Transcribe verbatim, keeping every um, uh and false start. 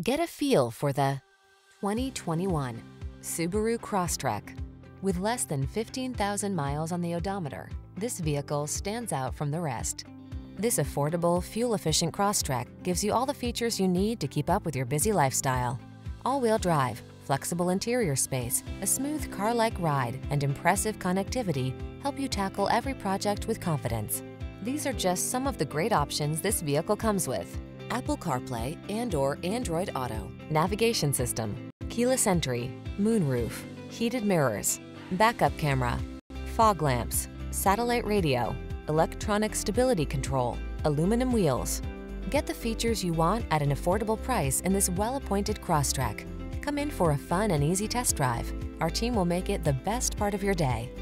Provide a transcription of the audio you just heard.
Get a feel for the twenty twenty-one Subaru Crosstrek. With less than fifteen thousand miles on the odometer, this vehicle stands out from the rest. This affordable, fuel-efficient Crosstrek gives you all the features you need to keep up with your busy lifestyle. All-wheel drive, flexible interior space, a smooth car-like ride, and impressive connectivity help you tackle every project with confidence. These are just some of the great options this vehicle comes with: Apple CarPlay and/or Android Auto, navigation system, keyless entry, moonroof, heated mirrors, backup camera, fog lamps, satellite radio, electronic stability control, aluminum wheels. Get the features you want at an affordable price in this well-appointed Crosstrek. Come in for a fun and easy test drive. Our team will make it the best part of your day.